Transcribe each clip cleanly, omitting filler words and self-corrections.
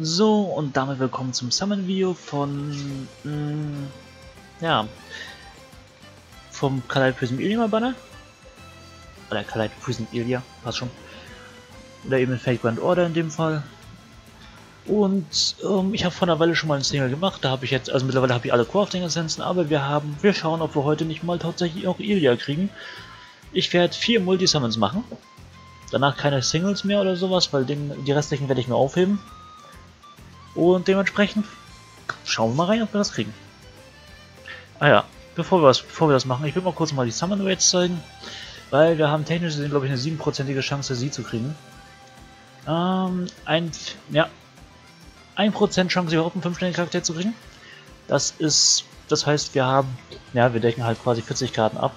So, und damit willkommen zum Summon-Video von, vom Kaleid Prison Ilya Banner. Oder Kaleid Prison Ilya, passt schon. Oder eben Fake Grand Order in dem Fall. Und ich habe vor einer Weile schon mal einen Single gemacht, da habe ich jetzt, also mittlerweile habe ich alle Crafting-Essenzen, aber wir schauen, ob wir heute nicht mal tatsächlich auch Ilya kriegen. Ich werde 4 Multi-Summons machen. Danach keine Singles mehr oder sowas, weil die restlichen werde ich mir aufheben. Und dementsprechend schauen wir mal rein, ob wir das kriegen. Ah ja, bevor wir das machen, ich will mal kurz die Summon Rates zeigen, weil wir haben technisch gesehen, glaube ich, eine 7%ige Chance, sie zu kriegen. 1% Chance überhaupt einen 5-stelligen Charakter zu kriegen. Das heißt, wir haben, wir decken halt quasi 40 Karten ab.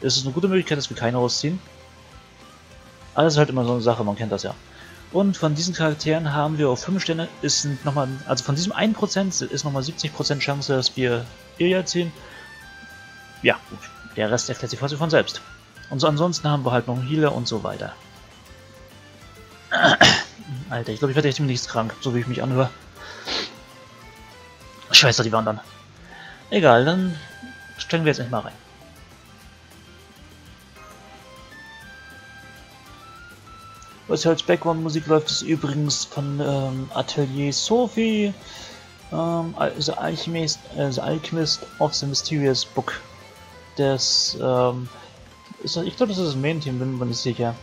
Es ist eine gute Möglichkeit, dass wir keine rausziehen. Alles ist halt immer so eine Sache, man kennt das ja. Und von diesen Charakteren haben wir auf 5 Sterne, von diesem 1% ist nochmal 70% Chance, dass wir Ilya ziehen. Ja, gut, der Rest erklärt sich quasi von selbst. Und so ansonsten haben wir halt noch einen Healer und so weiter. Alter, ich glaube, ich werde echt demnächst krank, so wie ich mich anhöre. Scheiße, die waren dann. Egal, dann steigen wir jetzt nicht mal rein. Was als Background-Musik läuft, ist übrigens von Atelier Sophie, Alchemist of the Mysterious Book. Ich glaube, das ist das Main-Team, bin mir nicht sicher.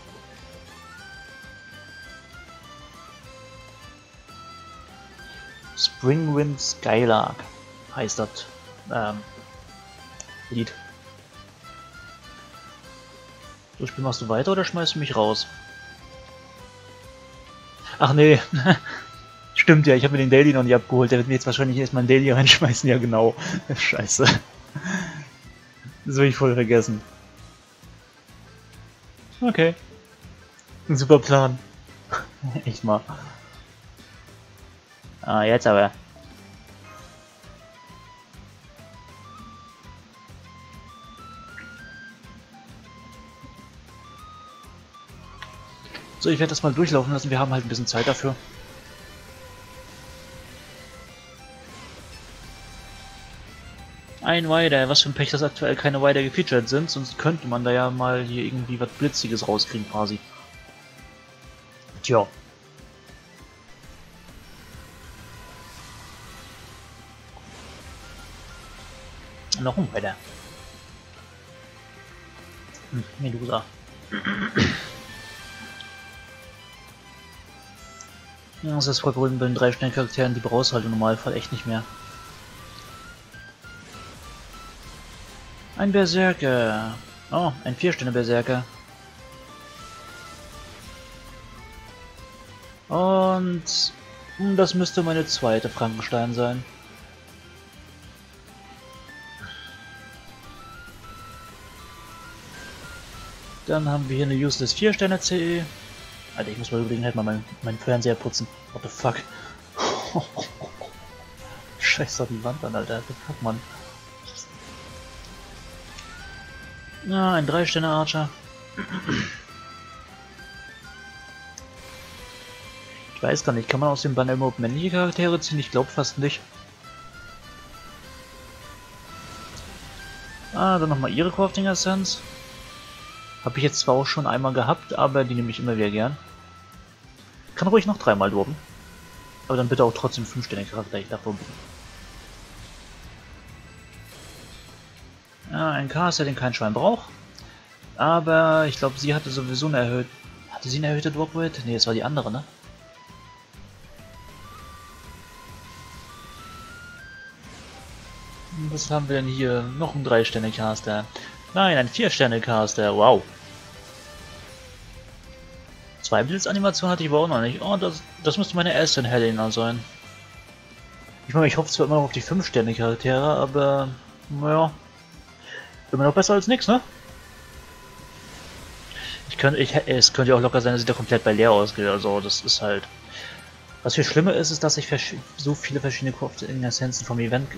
Spring Wind Skylark heißt das Lied. So, Spiel, machst du weiter oder schmeißt du mich raus? Ach nee, stimmt ja, ich habe mir den Daily noch nicht abgeholt, der wird mir jetzt wahrscheinlich erstmal einen Daily reinschmeißen, ja genau. Scheiße. Das habe ich voll vergessen. Okay. Ein super Plan. Echt mal. Ah, jetzt aber. So, ich werde das mal durchlaufen lassen, wir haben halt ein bisschen Zeit dafür. Ein Wider, was für ein Pech, dass aktuell keine Wider gefeatured sind, sonst könnte man da ja mal hier irgendwie was Blitziges rauskriegen quasi. Tja. Noch ein Wider. Medusa. Ja, das ist voll grün bei den 3-stelligen Charakteren, die brauchst du halt im Normalfall echt nicht mehr. Ein Berserker. Oh, ein 4-Sterne-Berserker. Und das müsste meine zweite Frankenstein sein. Dann haben wir hier eine Useless 4-Sterne-CE. Alter, ich muss mal überlegen, halt mal meinen Fernseher putzen. What the fuck? Scheiß auf die Wand an, Alter. What the fuck, Mann? Na, ein 3-Sterne-Archer. Ich weiß gar nicht, kann man aus dem Banner überhaupt männliche Charaktere ziehen? Ich glaube fast nicht. Ah, dann nochmal ihre Crafting-Essenz. Habe ich jetzt zwar auch schon einmal gehabt, aber die nehme ich immer wieder gern. Kann ruhig noch 3-mal droppen. Aber dann bitte auch trotzdem 5-stelligen Charakter, ich darf probieren. Ja, ein Caster, den kein Schwein braucht. Aber ich glaube, sie hatte sowieso eine erhöhte... Hatte sie eine erhöhte Droprate? Ne, das war die andere, ne? Was haben wir denn hier? Noch ein 3-stelligen Caster. Nein, ein 4-Sterne-Caster, wow. 2 Blitzanimation hatte ich aber auch noch nicht. Oh, das müsste meine erste Helena sein. Ich meine, ich hoffe zwar immer noch auf die 5-Sterne-Charaktere, aber... naja... immer noch besser als nix, ne? Es könnte ja auch locker sein, dass ich da komplett bei leer ausgehe, also das ist halt... Was viel schlimmer ist, ist, dass ich so viele verschiedene Crafting-Essenzen vom Event,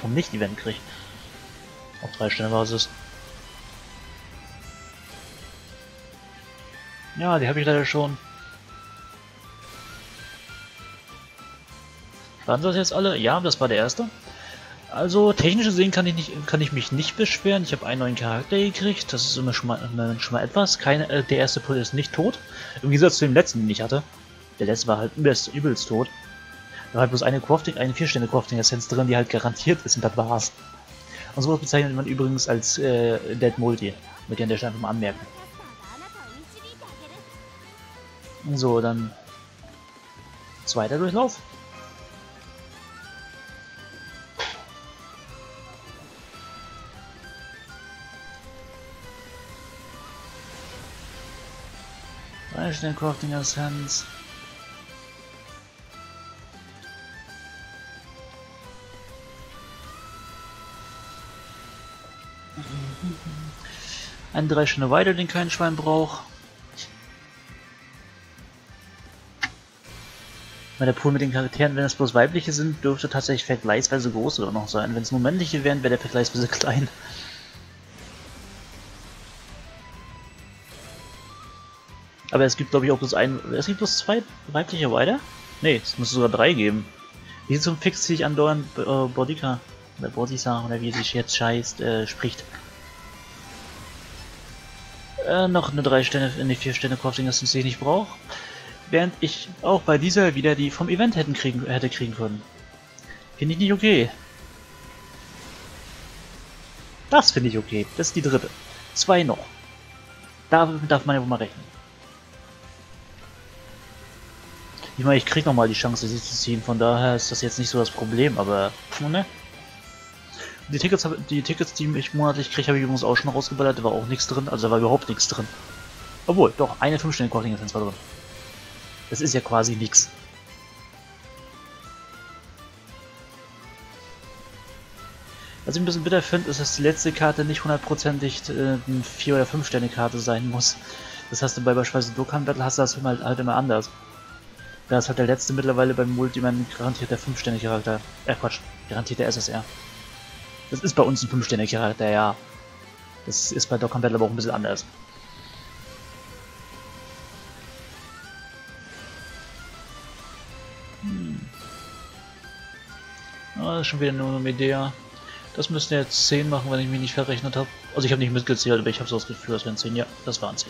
vom Nicht-Event kriege. Auf 3-Sterne-Basis. Ja, die habe ich leider schon. Waren das jetzt alle? Ja, das war der erste. Also technisch gesehen kann ich mich nicht beschweren. Ich habe einen neuen Charakter gekriegt. Das ist immer schon mal etwas. Der erste Pull ist nicht tot. Im Gegensatz zu dem letzten, den ich hatte. Der letzte war halt übelst tot. Da war halt bloß eine 4-Sterne-Crafting-Essenz drin, die halt garantiert ist und das war's. Und sowas bezeichnet man übrigens als Dead Multi. Mit der Stelle einfach mal anmerken. So, dann... Zweiter Durchlauf. Schnell Crafting Essenz. Ein 3-Sterne Weide, den kein Schwein braucht. Bei der Pool mit den Charakteren, wenn es bloß weibliche sind, dürfte tatsächlich vergleichsweise groß oder noch sein. Wenn es nur männliche wären, wäre der vergleichsweise klein. Aber es gibt, glaube ich, auch bloß einen. Es gibt bloß 2 weibliche Weider? Ne, es müsste sogar 3 geben. Wie zum Fix ziehe ich andauernd Boudica. Oder Boudica, oder wie sie sich jetzt scheißt, spricht. Noch eine 3-Sterne, eine 4-Sterne-Crafting, das ich nicht brauche. Während ich auch bei dieser wieder die vom Event hätte kriegen können. Finde ich nicht okay. Das finde ich okay. Das ist die dritte. 2 noch. Da darf man ja wohl mal rechnen. Ich meine, ich krieg nochmal die Chance, sie zu ziehen, von daher ist das jetzt nicht so das Problem, aber... Ne? Die Tickets, die ich monatlich kriege, habe ich übrigens auch schon rausgeballert, da war auch nichts drin, also da war überhaupt nichts drin. Obwohl, doch, eine 5-Sterne-Crafting-Essenz war drin. Das ist ja quasi nichts. Was ich ein bisschen bitter finde, ist, dass die letzte Karte nicht hundertprozentig eine 4- oder 5-Sterne-Karte sein muss. Das hast du bei beispielsweise Dokkan Battle, hast du das halt immer anders. Da ist halt der letzte mittlerweile beim Multiman garantiert der 5-Sterne-Charakter. Quatsch, garantiert der SSR. Das ist bei uns ein 5-Sterne-Charakter, ja. Das ist bei Dokkan Battle aber auch ein bisschen anders. Das ist schon wieder nur eine Medea. Das müssten jetzt 10 machen, wenn ich mich nicht verrechnet habe. Also ich habe nicht mitgezählt, aber ich habe so das Gefühl, das wären 10. Ja, das waren 10.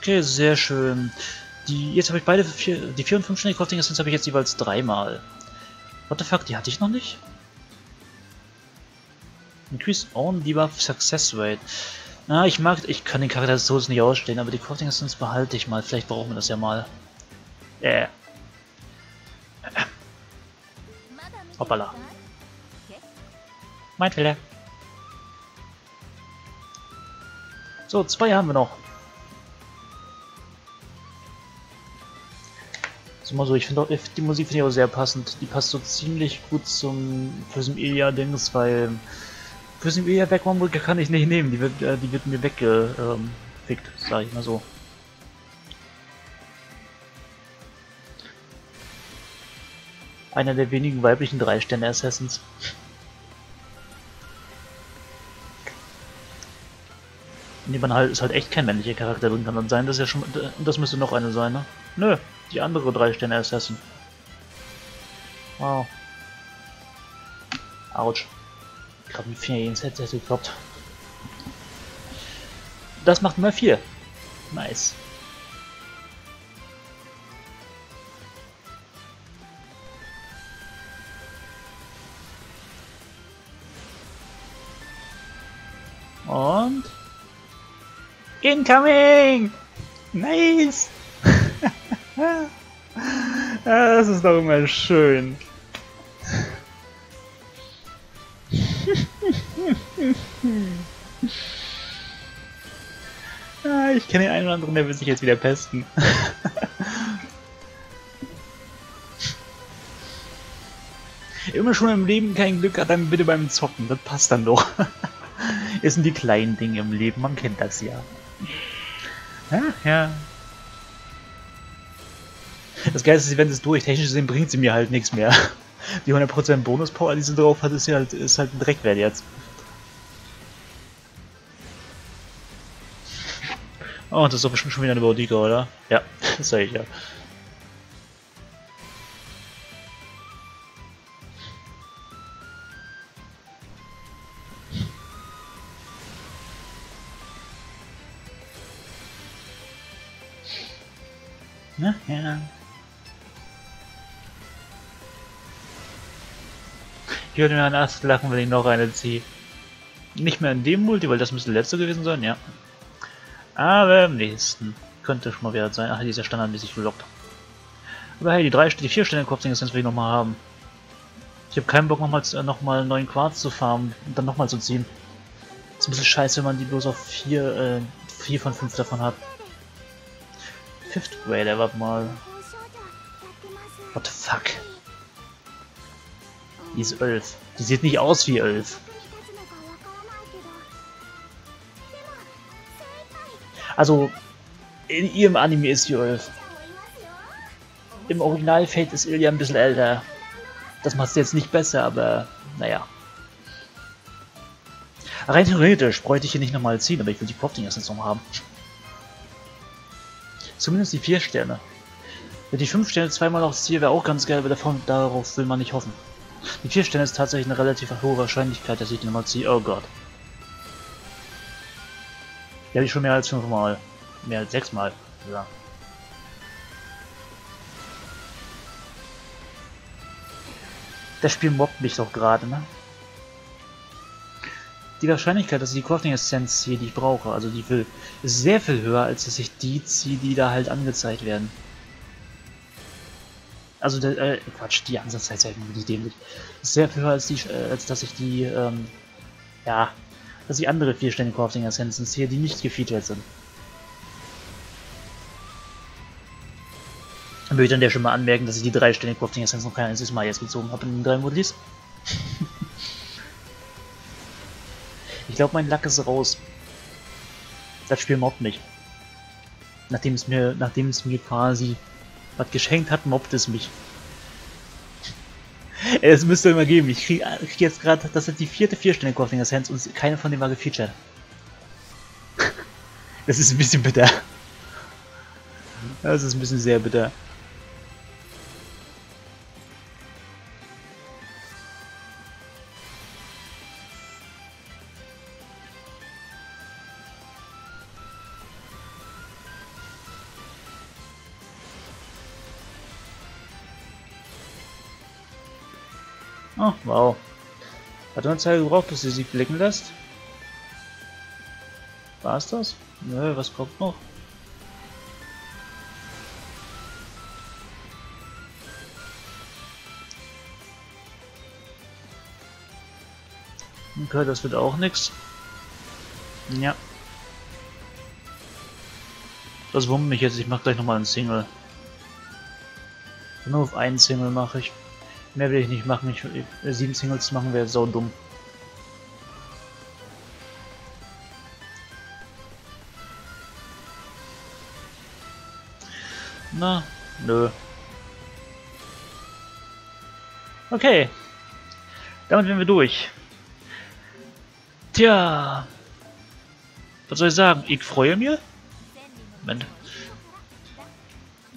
Okay, sehr schön. Jetzt habe ich beide, die 4- und 5-Sterne-Crafting-Essenz habe ich jetzt jeweils 3-mal. What the fuck, die hatte ich noch nicht? Increase Own Debuff Success Rate. Na, ich kann den Charakter des Todes nicht ausstehen, aber die Crafting-Essenz behalte ich mal. Vielleicht brauchen wir das ja mal. Hoppala. Mein Fehler. So, 2 haben wir noch. Mal so, ich finde auch die Musik finde ich auch sehr passend. Die passt so ziemlich gut zum Prison Ilya Dings, weil Prison Ilya Background kann ich nicht nehmen. Die wird mir weggefickt, sage ich mal so. Einer der wenigen weiblichen 3-Sterne Assassins. Nee, man halt ist halt echt kein männlicher Charakter drin, kann dann sein, das ist ja schon, das müsste noch eine sein, ne? Nö. Die andere 3-Sterne-Assassin. Wow. Autsch. Ich hab den Finger ins Headset gekloppt. Das macht Nummer 4. Nice. Und... Incoming! Nice! Ja, das ist doch immer schön. Ja, ich kenne den einen oder anderen, der will sich jetzt wieder pesten. Immer schon im Leben kein Glück hat, dann bitte beim Zocken, das passt dann doch. Es sind die kleinen Dinge im Leben, man kennt das ja. Ja, ja. Das Geistesevent ist durch, technisch gesehen bringt sie mir halt nichts mehr. Die 100% Bonus-Power, die sie drauf hat, ist halt ein Dreckwert jetzt. Oh, das ist doch bestimmt schon wieder eine Boudica, oder? Ja, das sage ich ja. Na ja. Ich würde mir einen Ast lachen, wenn ich noch eine ziehe. Nicht mehr in dem Multi, weil das müsste der letzte gewesen sein, ja. Aber im nächsten. Könnte schon mal wert sein. Ach, die ist ja standardmäßig gelockt. Aber hey, die 4 Stellen Kopfdinger sind wir nochmal haben. Ich habe keinen Bock, nochmal einen neuen Quarz zu farmen und dann nochmal zu ziehen. Ist ein bisschen scheiße, wenn man die bloß auf 4 von 5 davon hat. Fifth Grader, warte mal. What the fuck? Die ist 11. Die sieht nicht aus wie 11. Also, in ihrem Anime ist sie 11. Im Original Fate ist Ilya ein bisschen älter. Das macht es jetzt nicht besser, aber naja. Rein theoretisch bräuchte ich hier nicht nochmal ziehen, aber ich will die Crafting erst noch haben. Zumindest die 4 Sterne. Wenn die 5 Sterne zweimal aufs Ziel wäre auch ganz geil, aber davon, darauf will man nicht hoffen. Die 4 Sterne ist tatsächlich eine relativ hohe Wahrscheinlichkeit, dass ich die nochmal ziehe. Oh Gott. Die habe ich schon mehr als 5 Mal. Mehr als 6 Mal. Ja. Das Spiel mobbt mich doch gerade, ne? Die Wahrscheinlichkeit, dass ich die Crafting Essenz ziehe, die ich brauche, also die will, ist sehr viel höher, als dass ich die ziehe, die da halt angezeigt werden. Also, Quatsch, die Ansatzzeit ist ja wirklich dämlich. Ist sehr viel höher, als, als dass ich die, ja, dass ich andere 4 Sterne Crafting Essenzen ziehe, die nicht gefeatured sind. Dann würde ich dann ja schon mal anmerken, dass ich die 3 Sterne Crafting Essenz noch kein einziges Mal jetzt gezogen habe in den 3 Modlis. Ich glaube, mein Lack ist raus. Das Spiel mobbt mich. Nachdem es mir quasi was geschenkt hat, mobbt es mich. Es müsste immer geben. Ich krieg jetzt gerade, das ist die 4. 4 Sterne Crafting Essenz und keine von denen war gefeatured. Das ist ein bisschen bitter. Das ist ein bisschen sehr bitter. Oh, wow. Hat man Zeit gebraucht, bis du sie blicken lässt? War's das? Nö, was kommt noch? Okay, das wird auch nichts. Ja. Das wundert mich jetzt, ich mach gleich nochmal einen Single. Nur auf einen Single mache ich. Mehr will ich nicht machen, 7 Singles zu machen wäre so dumm. Na, nö. Okay. Damit wären wir durch. Tja. Was soll ich sagen? Ich freue mich. Moment.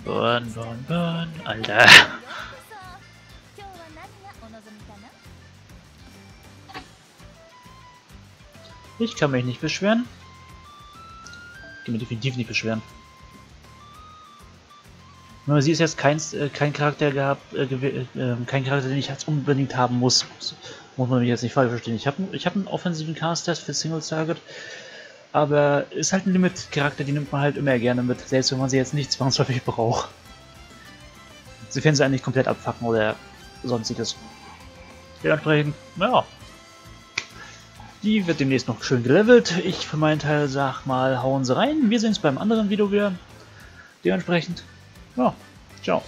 Burn, burn, burn. Alter. Ich kann mich nicht beschweren. Ich kann mich definitiv nicht beschweren. Nur sie ist jetzt kein Charakter gehabt, kein Charakter, den ich jetzt unbedingt haben muss. Das muss man mich jetzt nicht falsch verstehen. Ich hab einen offensiven Cast-Test für Singles Target, aber ist halt ein Limit-Charakter, die nimmt man halt immer gerne mit, selbst wenn man sie jetzt nicht zwangsläufig braucht. Sofern sie eigentlich komplett abfacken oder sonstiges. Dementsprechend, naja. Die wird demnächst noch schön gelevelt. Ich für meinen Teil sag mal, hauen sie rein. Wir sehen uns beim anderen Video wieder. Dementsprechend, ja, ciao.